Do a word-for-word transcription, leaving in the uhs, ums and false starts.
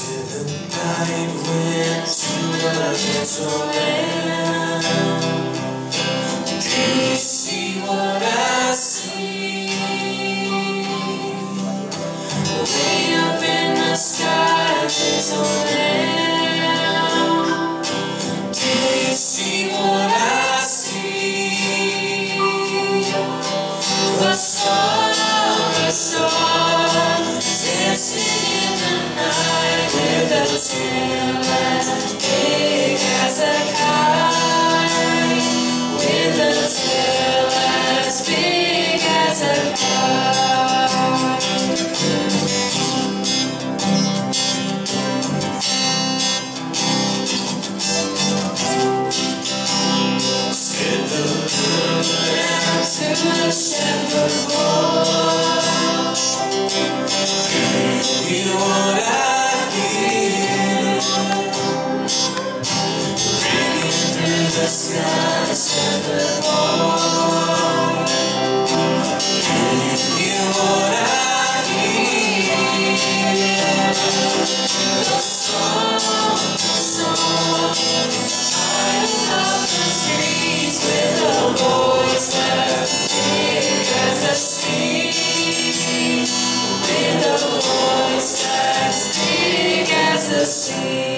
To the night wind, to a gentle land. Do you see what I see? Way up in the sky, there's a land. Do you see what I see? A star, a star, dancing in the night. With a tail as big as a kite, with a tail as big as a kite. Spread the bird to shed the floor. You want out. The skies and the moon. Give you what I need. The song, the song. I'm up the streets with a voice as big as a sea. With a voice as big as a sea.